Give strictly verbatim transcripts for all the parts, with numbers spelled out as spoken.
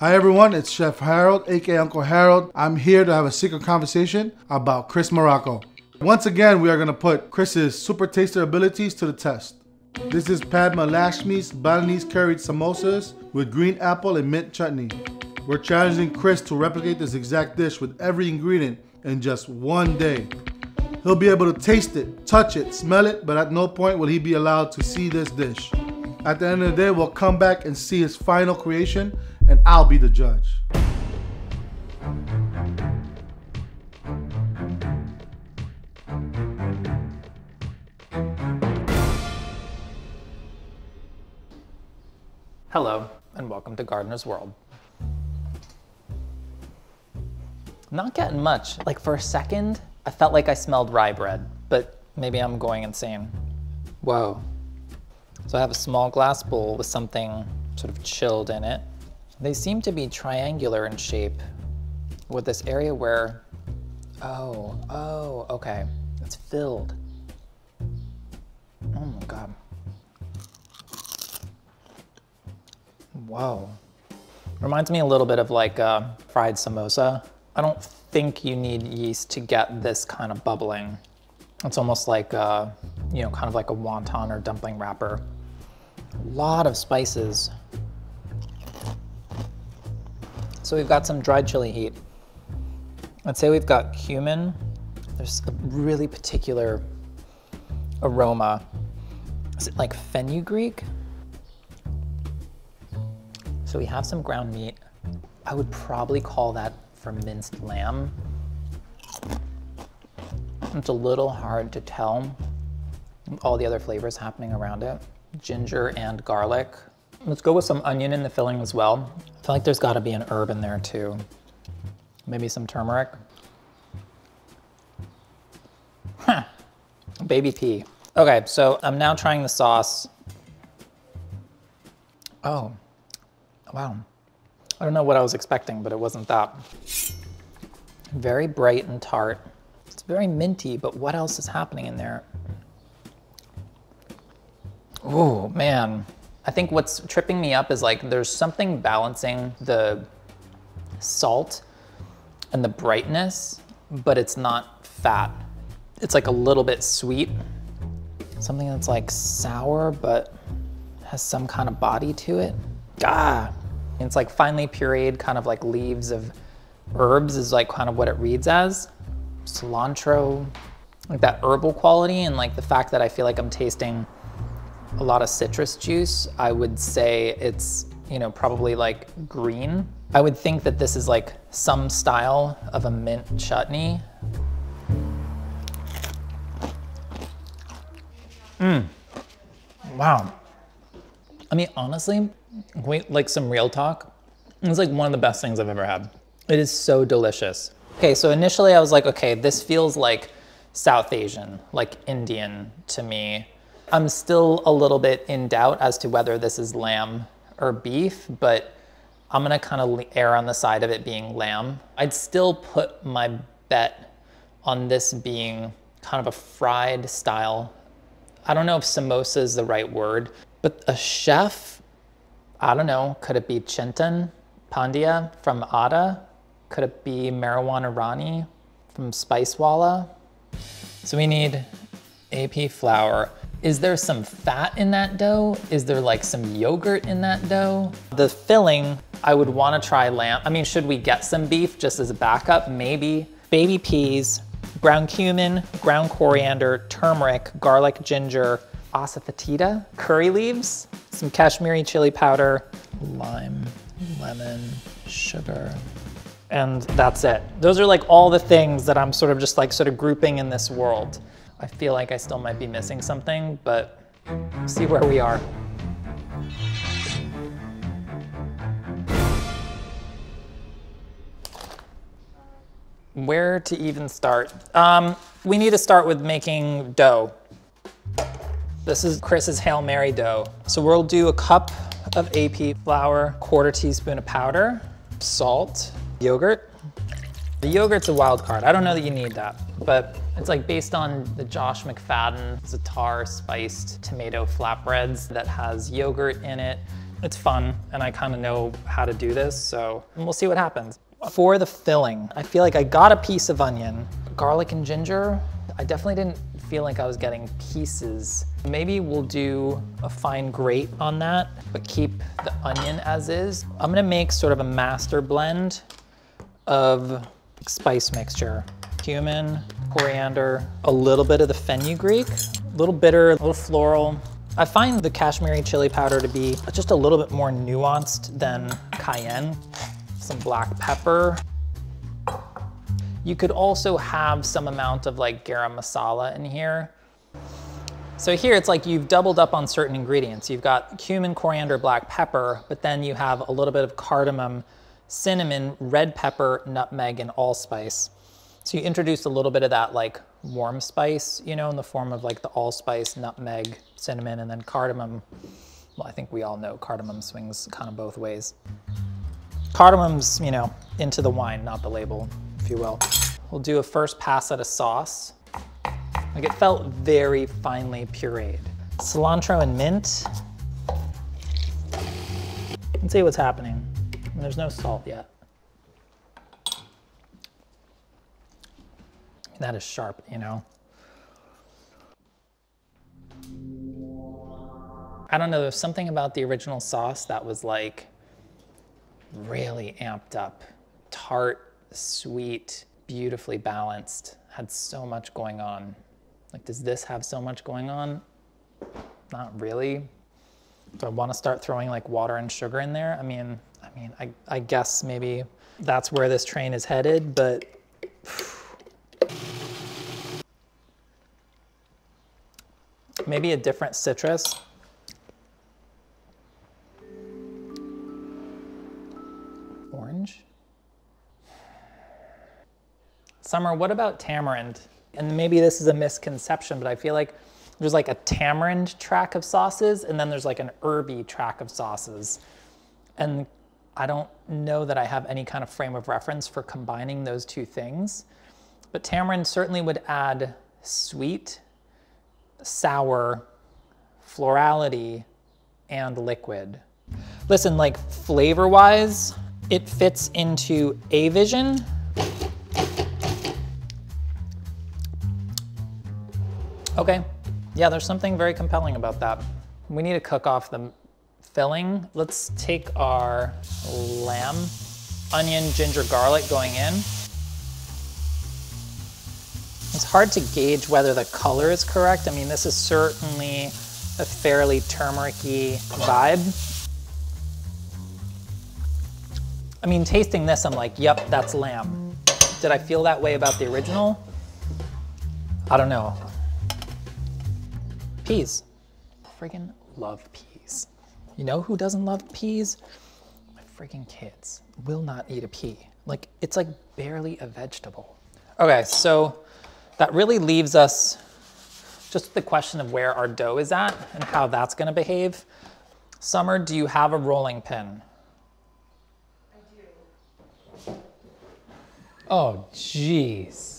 Hi everyone, it's Chef Harold, aka Uncle Harold. I'm here to have a secret conversation about Chris Morocco. Once again, we are going to put Chris's super taster abilities to the test. This is Padma Lakshmi's Balinese curried samosas with green apple and mint chutney. We're challenging Chris to replicate this exact dish with every ingredient in just one day. He'll be able to taste it, touch it, smell it, but at no point will he be allowed to see this dish. At the end of the day, we'll come back and see his final creation, and I'll be the judge. Hello, and welcome to Gardener's World. Not getting much. Like for a second, I felt like I smelled rye bread, but maybe I'm going insane. Whoa. So I have a small glass bowl with something sort of chilled in it. They seem to be triangular in shape with this area where, oh, oh, okay. It's filled. Oh my God. Whoa. Reminds me a little bit of like a fried samosa. I don't think you need yeast to get this kind of bubbling. It's almost like a, you know, kind of like a wonton or dumpling wrapper. A lot of spices. So we've got some dried chili heat. I'd say we've got cumin. There's a really particular aroma. Is it like fenugreek? So we have some ground meat. I would probably call that for minced lamb. It's a little hard to tell with all the other flavors happening around it. Ginger and garlic. Let's go with some onion in the filling as well. I feel like there's gotta be an herb in there too. Maybe some turmeric. Huh, baby pea. Okay, so I'm now trying the sauce. Oh, wow. I don't know what I was expecting, but it wasn't that. Very bright and tart. It's very minty, but what else is happening in there? Oh, man. I think what's tripping me up is like there's something balancing the salt and the brightness, but it's not fat. It's like a little bit sweet. Something that's like sour, but has some kind of body to it. Ah, it's like finely pureed kind of like leaves of herbs is like kind of what it reads as. Cilantro, like that herbal quality and like the fact that I feel like I'm tasting a lot of citrus juice. I would say it's, you know, probably like green. I would think that this is like some style of a mint chutney. Mmm, wow. I mean, honestly, wait, like some real talk. It's like one of the best things I've ever had. It is so delicious. Okay, so initially I was like, okay, this feels like South Asian, like Indian to me. I'm still a little bit in doubt as to whether this is lamb or beef, but I'm gonna kind of err on the side of it being lamb. I'd still put my bet on this being kind of a fried style. I don't know if samosa is the right word, but a chef, I don't know, could it be Chintan Pandya from Atta? Could it be Marijuana Rani from Spicewalla? So we need A P flour. Is there some fat in that dough? Is there like some yogurt in that dough? The filling, I would wanna try lamb. I mean, should we get some beef just as a backup? Maybe. Baby peas, ground cumin, ground coriander, turmeric, garlic, ginger, asafoetida, curry leaves, some Kashmiri chili powder, lime, lemon, sugar, and that's it. Those are like all the things that I'm sort of just like sort of grouping in this world. I feel like I still might be missing something, but we'll see where we are. Where to even start? Um, we need to start with making dough. This is Chris's Hail Mary dough. So we'll do a cup of A P flour, quarter teaspoon of powder, salt, yogurt. The yogurt's a wild card. I don't know that you need that, but it's like based on the Josh McFadden Za'atar spiced tomato flatbreads that has yogurt in it It's fun, and I kind of know how to do this, so we'll see what happens. For the filling, I feel like I got a piece of onion. Garlic and ginger, I definitely didn't feel like I was getting pieces. Maybe we'll do a fine grate on that, but keep the onion as is. I'm gonna make sort of a master blend of spice mixture. Cumin, coriander, a little bit of the fenugreek, a little bitter, a little floral. I find the Kashmiri chili powder to be just a little bit more nuanced than cayenne. Some black pepper. You could also have some amount of like garam masala in here. So here it's like you've doubled up on certain ingredients. You've got cumin, coriander, black pepper, but then you have a little bit of cardamom, cinnamon, red pepper, nutmeg, and allspice. So you introduce a little bit of that like warm spice, you know, in the form of like the allspice, nutmeg, cinnamon, and then cardamom. Well, I think we all know cardamom swings kind of both ways. Cardamom's, you know, into the wine, not the label, if you will. We'll do a first pass at a sauce. Like it felt very finely pureed. Cilantro and mint. Let's see what's happening. There's no salt yet. That is sharp, you know? I don't know, there's something about the original sauce that was like, really amped up, tart, sweet, beautifully balanced, had so much going on. Like, does this have so much going on? Not really. Do I want to start throwing like water and sugar in there? I mean, I mean, I, I guess maybe that's where this train is headed, but. Maybe a different citrus. Summer, what about tamarind? And maybe this is a misconception, but I feel like there's like a tamarind track of sauces and then there's like an herby track of sauces. And I don't know that I have any kind of frame of reference for combining those two things, but tamarind certainly would add sweet, sour, florality, and liquid. Listen, like flavor-wise, it fits into A-Vision. Okay, yeah, there's something very compelling about that. We need to cook off the filling. Let's take our lamb, onion, ginger, garlic going in. It's hard to gauge whether the color is correct. I mean, this is certainly a fairly turmeric-y vibe. I mean, tasting this, I'm like, yep, that's lamb. Did I feel that way about the original? I don't know. Peas. Friggin' love peas. You know who doesn't love peas? My friggin' kids will not eat a pea. Like, it's like barely a vegetable. Okay, so that really leaves us just the question of where our dough is at and how that's gonna behave. Summer, do you have a rolling pin? I do. Oh, jeez.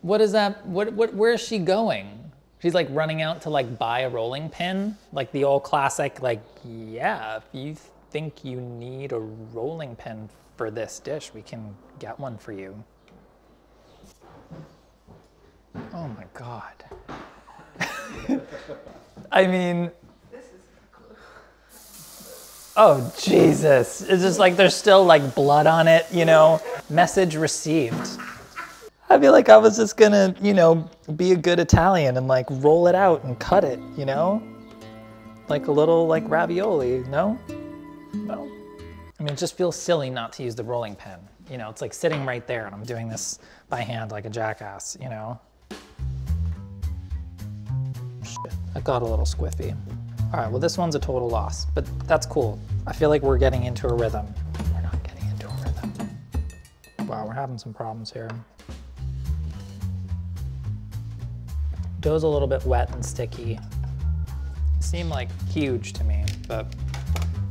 What is that, what, what, where is she going? She's like running out to like buy a rolling pin, like the old classic, like, yeah, if you think you need a rolling pin for this dish, we can get one for you. Oh my God. I mean. This is cool. Oh, Jesus. It's just like, there's still like blood on it, you know? Message received. I feel like I was just gonna, you know, be a good Italian and like roll it out and cut it, you know? Like a little like ravioli, no? No. I mean, it just feels silly not to use the rolling pin. You know, it's like sitting right there and I'm doing this by hand like a jackass, you know? Shit, I got a little squiffy. All right, well this one's a total loss, but that's cool. I feel like we're getting into a rhythm. We're not getting into a rhythm. Wow, we're having some problems here. Dough's a little bit wet and sticky. Seem like huge to me, but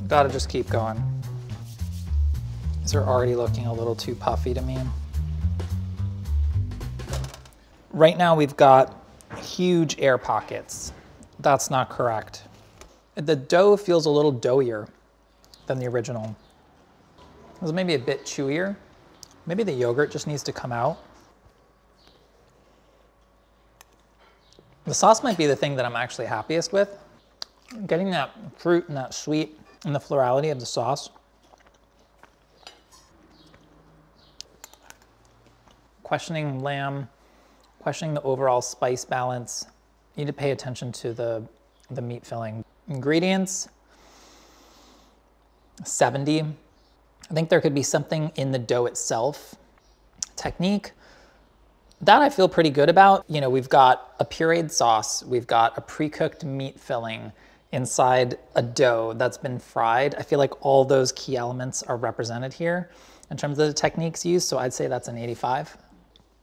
gotta just keep going. These are already looking a little too puffy to me. Right now we've got huge air pockets. That's not correct. The dough feels a little doughier than the original. It was maybe a bit chewier. Maybe the yogurt just needs to come out. The sauce might be the thing that I'm actually happiest with. Getting that fruit and that sweet and the florality of the sauce. Questioning lamb, questioning the overall spice balance. You need to pay attention to the, the meat filling. Ingredients, seventy. I think there could be something in the dough itself. Technique, that I feel pretty good about. You know, we've got a pureed sauce, we've got a pre-cooked meat filling inside a dough that's been fried. I feel like all those key elements are represented here in terms of the techniques used, so I'd say that's an eighty-five.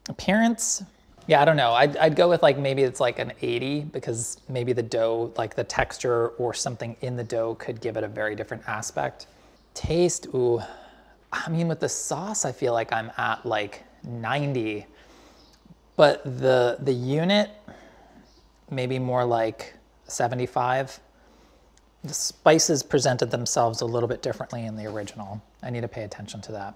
Appearance, yeah, I don't know. I'd, I'd go with like maybe it's like an eighty because maybe the dough, like the texture or something in the dough could give it a very different aspect. Taste, ooh, I mean with the sauce, I feel like I'm at like ninety, but the, the unit, maybe more like seventy-five. The spices presented themselves a little bit differently in the original. I need to pay attention to that.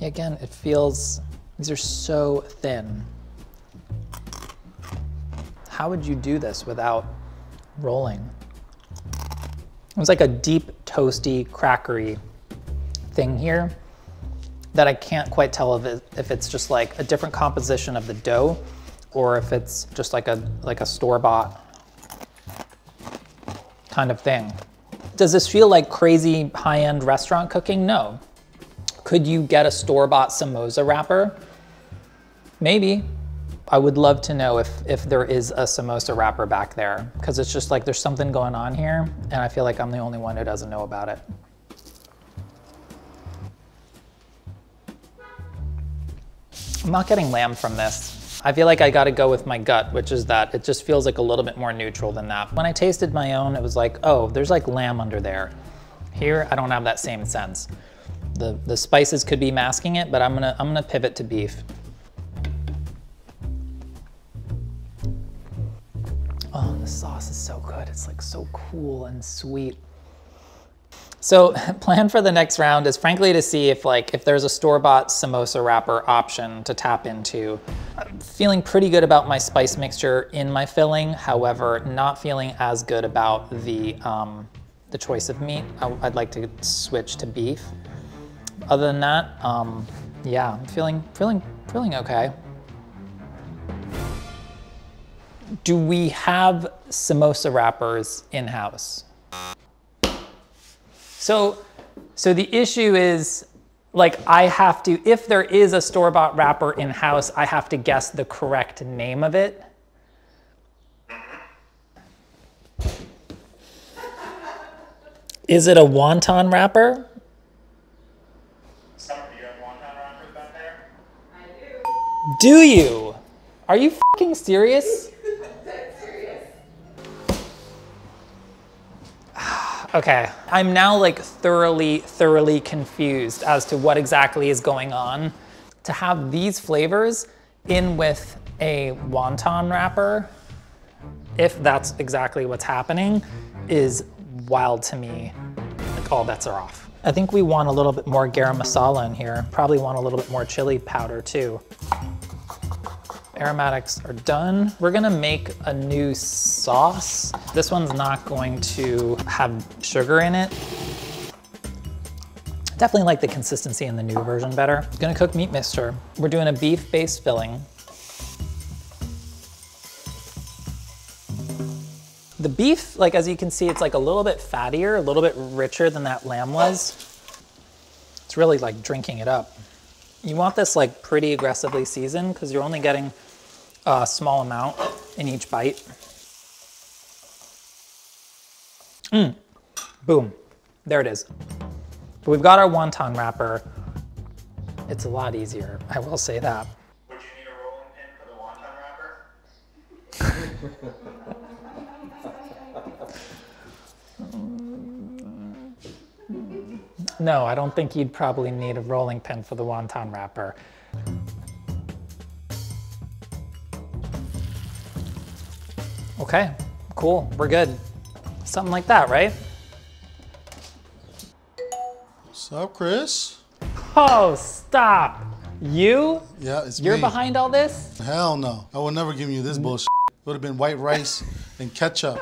Yeah, again, it feels, these are so thin. How would you do this without rolling? It was like a deep, toasty, crackery thing here that I can't quite tell if, it, if it's just like a different composition of the dough or if it's just like a, like a store-bought kind of thing. Does this feel like crazy high-end restaurant cooking? No. Could you get a store-bought samosa wrapper? Maybe. I would love to know if, if there is a samosa wrapper back there, because it's just like there's something going on here and I feel like I'm the only one who doesn't know about it. I'm not getting lamb from this. I feel like I gotta go with my gut, which is that it just feels like a little bit more neutral than that. When I tasted my own, it was like, oh, there's like lamb under there. Here, I don't have that same sense. The, the spices could be masking it, but I'm gonna, I'm gonna pivot to beef. Oh, the sauce is so good. It's like so cool and sweet. So plan for the next round is frankly to see if like, if there's a store-bought samosa wrapper option to tap into. I'm feeling pretty good about my spice mixture in my filling. However, not feeling as good about the, um, the choice of meat. I, I'd like to switch to beef. Other than that, um, yeah, I'm feeling, feeling, feeling okay. Do we have samosa wrappers in-house? So, so the issue is, like I have to, if there is a store-bought wrapper in-house, I have to guess the correct name of it. Is it a wonton wrapper? Do you have wonton wrappers out there? I do. Do you? Are you fucking serious? Okay, I'm now like thoroughly, thoroughly confused as to what exactly is going on. To have these flavors in with a wonton wrapper, if that's exactly what's happening, is wild to me. Like all bets are off. I think we want a little bit more garam masala in here. Probably want a little bit more chili powder too. Aromatics are done. We're gonna make a new sauce. This one's not going to have sugar in it. Definitely like the consistency in the new version better. Gonna cook meat mixture. We're doing a beef-based filling. The beef, like as you can see, it's like a little bit fattier, a little bit richer than that lamb was. It's really like drinking it up. You want this like pretty aggressively seasoned because you're only getting a small amount in each bite. Mm. Boom, there it is. But we've got our wonton wrapper. It's a lot easier, I will say that. Would you need a rolling pin for the wonton wrapper? No, I don't think you'd probably need a rolling pin for the wonton wrapper. Okay, cool, we're good. Something like that, right? What's up, Chris? Oh, stop. You? Yeah, it's You're me. You're behind all this? Hell no. I would never give you this bullshit. It would have been white rice and ketchup.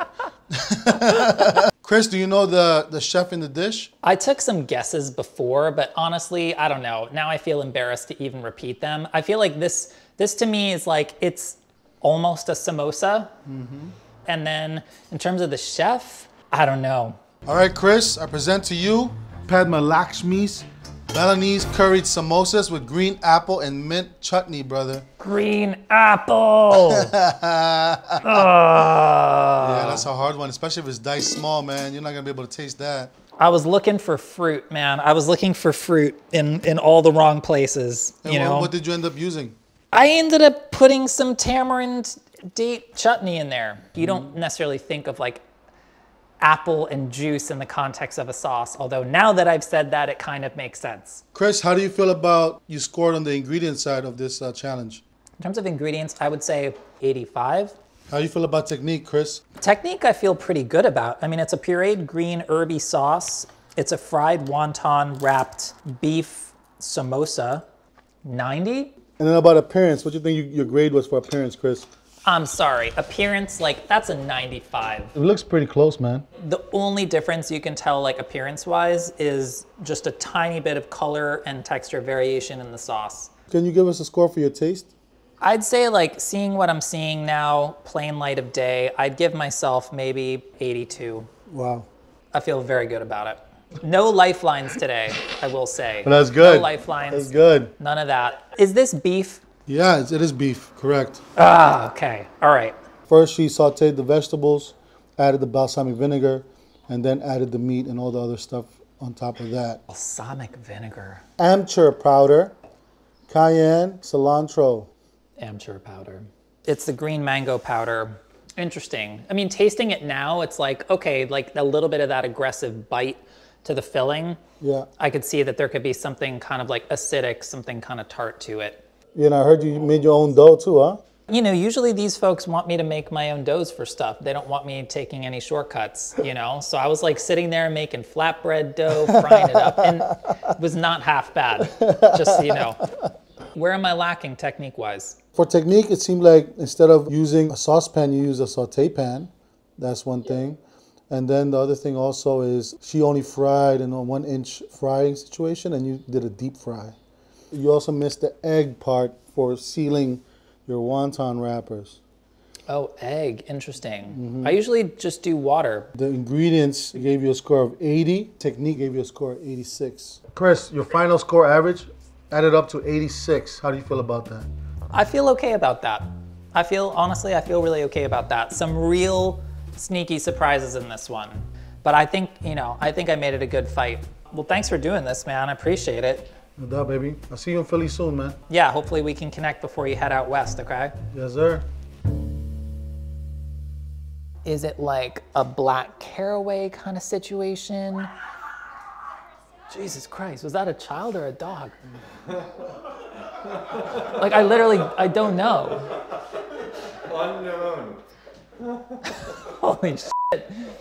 Chris, do you know the, the chef in the dish? I took some guesses before, but honestly, I don't know. Now I feel embarrassed to even repeat them. I feel like this, this to me is like, it's almost a samosa. Mm-hmm. And then in terms of the chef, I don't know. All right, Chris, I present to you Padma Lakshmi's Balinese curried samosas with green apple and mint chutney, brother. Green apple! oh. Yeah, that's a hard one, especially if it's diced small, man. You're not gonna be able to taste that. I was looking for fruit, man. I was looking for fruit in, in all the wrong places, and you what, know? What did you end up using? I ended up putting some tamarind date chutney in there. You don't necessarily think of like apple and juice in the context of a sauce, although now that I've said that, it kind of makes sense. Chris, how do you feel about you scored on the ingredient side of this uh, challenge? In terms of ingredients, I would say eighty-five. How do you feel about technique, Chris? Technique I feel pretty good about. I mean, it's a pureed green herby sauce. It's a fried wonton wrapped beef samosa, ninety. And then about appearance, what do you think you, your grade was for appearance, Chris? I'm sorry, appearance, like that's a ninety-five. It looks pretty close, man. The only difference you can tell like appearance-wise is just a tiny bit of color and texture variation in the sauce. Can you give us a score for your taste? I'd say like seeing what I'm seeing now, plain light of day, I'd give myself maybe eighty-two. Wow. I feel very good about it. No lifelines today, I will say. But that's good. No lifelines. That's good. None of that. Is this beef? Yeah, it is beef, correct. Ah, okay, all right. First, she sauteed the vegetables, added the balsamic vinegar, and then added the meat and all the other stuff on top of that. Balsamic vinegar. Amchur powder, cayenne, cilantro. Amchur powder. It's the green mango powder. Interesting. I mean, tasting it now, it's like, okay, like a little bit of that aggressive bite to the filling. Yeah. I could see that there could be something kind of like acidic, something kind of tart to it. Yeah, and I heard you made your own dough too, huh? You know, usually these folks want me to make my own doughs for stuff. They don't want me taking any shortcuts, you know? So I was like sitting there making flatbread dough, frying it up, and it was not half bad, just, you know. Where am I lacking technique-wise? For technique, it seemed like instead of using a saucepan, you use a saute pan. That's one thing. And then the other thing also is she only fried in a one-inch frying situation, and you did a deep fry. You also missed the egg part for sealing your wonton wrappers. Oh, egg, interesting. Mm-hmm. I usually just do water. The ingredients gave you a score of eighty. Technique gave you a score of eighty-six. Chris, your final score average added up to eighty-six. How do you feel about that? I feel okay about that. I feel, honestly, I feel really okay about that. Some real sneaky surprises in this one. But I think, you know, I think I made it a good fight. Well, thanks for doing this, man. I appreciate it. No doubt, baby. I'll see you in Philly soon, man. Yeah, hopefully we can connect before you head out west, okay? Yes, sir. Is it like a black caraway kind of situation? Jesus Christ, was that a child or a dog? Like, I literally, I don't know. Unknown. Holy shit.